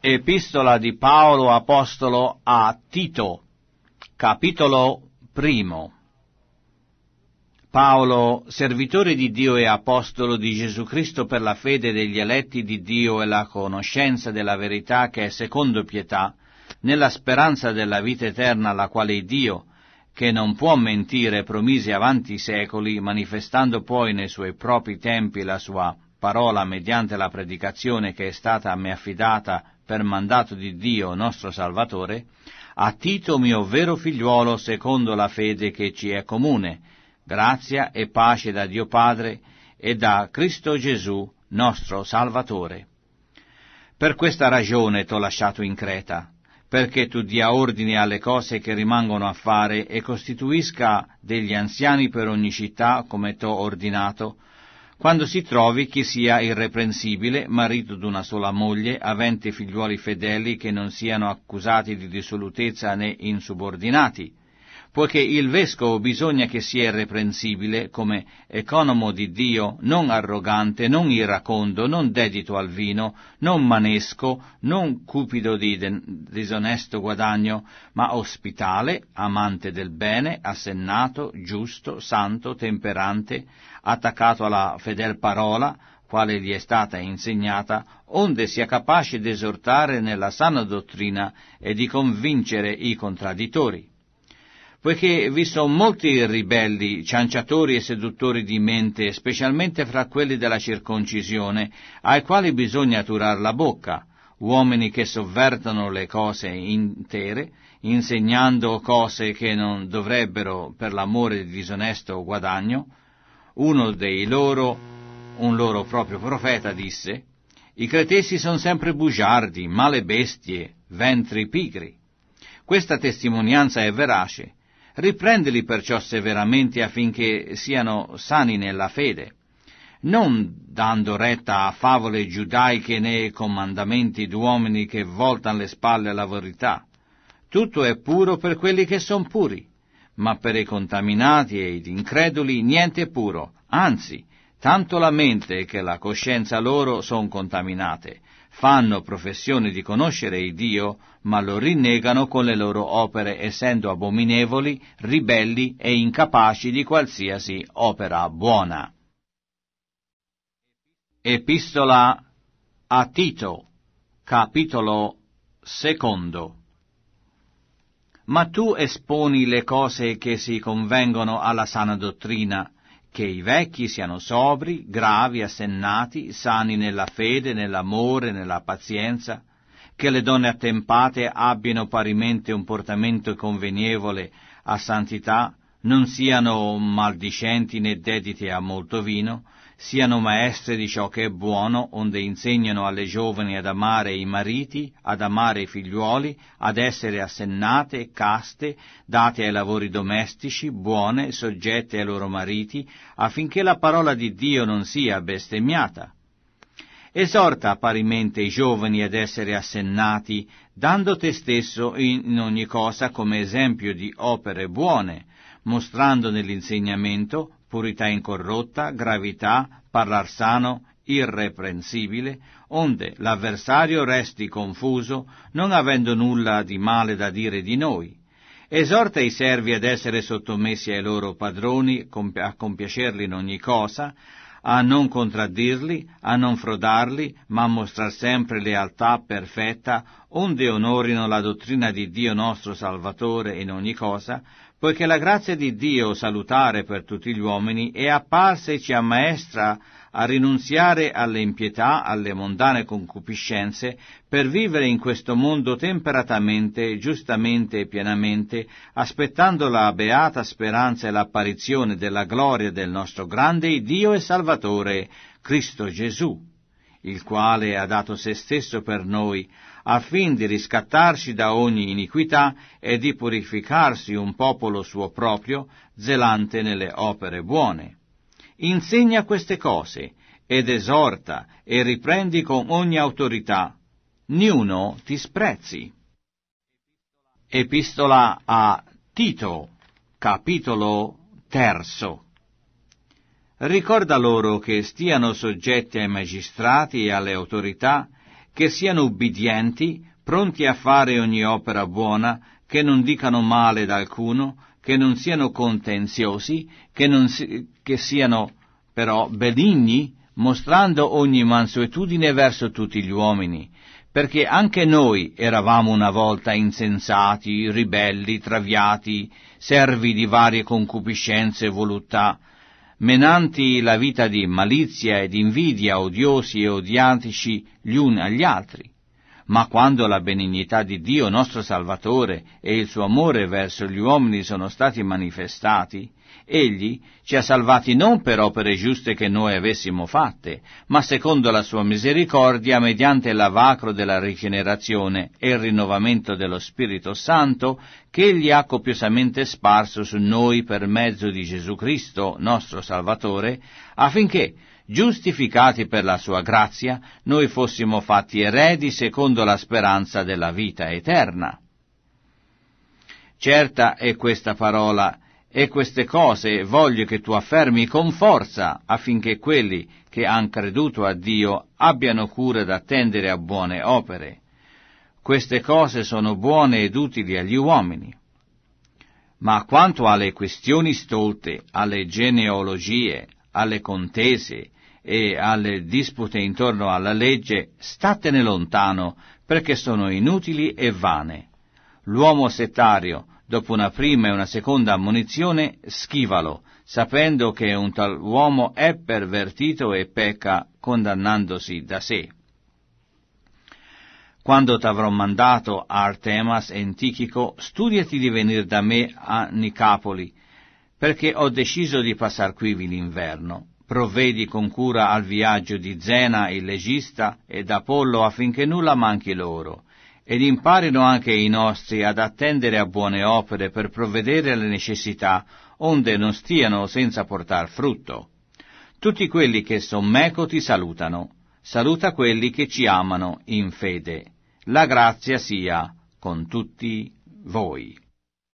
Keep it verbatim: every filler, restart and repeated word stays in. Epistola di Paolo Apostolo a Tito, capitolo primo. Paolo, servitore di Dio e apostolo di Gesù Cristo per la fede degli eletti di Dio e la conoscenza della verità che è secondo pietà, nella speranza della vita eterna la quale Dio, che non può mentire, promise avanti i secoli, manifestando poi nei suoi propri tempi la sua parola mediante la predicazione che è stata a me affidata per mandato di Dio nostro Salvatore, a Tito mio vero figliuolo secondo la fede che ci è comune, grazia e pace da Dio Padre e da Cristo Gesù nostro Salvatore. Per questa ragione t'ho lasciato in Creta, perché tu dia ordine alle cose che rimangono a fare e costituisca degli anziani per ogni città come t'ho ordinato, quando si trovi chi sia irreprensibile, marito d'una sola moglie, avente figliuoli fedeli che non siano accusati di dissolutezza né insubordinati, poiché il vescovo bisogna che sia irreprensibile come economo di Dio, non arrogante, non iracondo, non dedito al vino, non manesco, non cupido di disonesto guadagno, ma ospitale, amante del bene, assennato, giusto, santo, temperante, attaccato alla fedel parola, quale gli è stata insegnata, onde sia capace di esortare nella sana dottrina e di convincere i contradditori. Poiché vi sono molti ribelli, cianciatori e seduttori di mente, specialmente fra quelli della circoncisione, ai quali bisogna turar la bocca, uomini che sovvertono le cose intere, insegnando cose che non dovrebbero per l'amore di disonesto guadagno. Uno dei loro, un loro proprio profeta, disse: «I cretesi sono sempre bugiardi, male bestie, ventri pigri». Questa testimonianza è verace. Riprendili perciò severamente affinché siano sani nella fede, non dando retta a favole giudaiche né comandamenti d'uomini che voltano le spalle alla verità. Tutto è puro per quelli che son puri, ma per i contaminati e gli increduli niente è puro, anzi, tanto la mente che la coscienza loro son contaminate. Fanno professione di conoscere il Dio, ma lo rinnegano con le loro opere, essendo abominevoli, ribelli e incapaci di qualsiasi opera buona. Epistola a Tito, capitolo secondo. Ma tu esponi le cose che si convengono alla sana dottrina, che i vecchi siano sobri, gravi, assennati, sani nella fede, nell'amore, nella pazienza, che le donne attempate abbiano parimente un portamento convenevole a santità, non siano maldicenti né dedite a molto vino, siano maestre di ciò che è buono, onde insegnano alle giovani ad amare i mariti, ad amare i figliuoli, ad essere assennate, caste, date ai lavori domestici, buone, soggette ai loro mariti, affinché la parola di Dio non sia bestemmiata. Esorta parimente i giovani ad essere assennati, dando te stesso in ogni cosa come esempio di opere buone, mostrando nell'insegnamento purità incorrotta, gravità, parlar sano, irreprensibile, onde l'avversario resti confuso, non avendo nulla di male da dire di noi. Esorta i servi ad essere sottomessi ai loro padroni, a compiacerli in ogni cosa, a non contraddirli, a non frodarli, ma a mostrar sempre lealtà perfetta, onde onorino la dottrina di Dio nostro Salvatore in ogni cosa, poiché la grazia di Dio, salutare per tutti gli uomini, è apparsa e ci ammaestra a rinunziare alle impietà, alle mondane concupiscenze, per vivere in questo mondo temperatamente, giustamente e pienamente, aspettando la beata speranza e l'apparizione della gloria del nostro grande Dio e Salvatore, Cristo Gesù, il quale ha dato se stesso per noi, affin di riscattarci da ogni iniquità e di purificarsi un popolo suo proprio, zelante nelle opere buone. Insegna queste cose, ed esorta, e riprendi con ogni autorità. Niuno ti sprezzi. Epistola a Tito, capitolo terzo. Ricorda loro che stiano soggetti ai magistrati e alle autorità, che siano ubbidienti, pronti a fare ogni opera buona, che non dicano male ad alcuno, che non siano contenziosi, che, non si, che siano però benigni, mostrando ogni mansuetudine verso tutti gli uomini. Perché anche noi eravamo una volta insensati, ribelli, traviati, servi di varie concupiscenze e voluttà, menanti la vita di malizia ed invidia, odiosi e odiatici gli uni agli altri. Ma quando la benignità di Dio nostro Salvatore e il suo amore verso gli uomini sono stati manifestati, Egli ci ha salvati non per opere giuste che noi avessimo fatte, ma secondo la sua misericordia mediante l'avacro della rigenerazione e il rinnovamento dello Spirito Santo che Egli ha copiosamente sparso su noi per mezzo di Gesù Cristo, nostro Salvatore, affinché, giustificati per la sua grazia, noi fossimo fatti eredi secondo la speranza della vita eterna. Certa è questa parola, e queste cose voglio che tu affermi con forza, affinché quelli che han creduto a Dio abbiano cura d'attendere a buone opere. Queste cose sono buone ed utili agli uomini. Ma quanto alle questioni stolte, alle genealogie, alle contese, e alle dispute intorno alla legge, statene lontano, perché sono inutili e vane. L'uomo settario, dopo una prima e una seconda ammonizione, schivalo, sapendo che un tal uomo è pervertito e pecca, condannandosi da sé. Quando t'avrò mandato a Artemas e Antichico, studiati di venir da me a Nicapoli, perché ho deciso di passar quivi l'inverno. Provvedi con cura al viaggio di Zena, il legista, ed Apollo, affinché nulla manchi loro, ed imparino anche i nostri ad attendere a buone opere per provvedere alle necessità, onde non stiano senza portar frutto. Tutti quelli che son meco ti salutano. Saluta quelli che ci amano in fede. La grazia sia con tutti voi.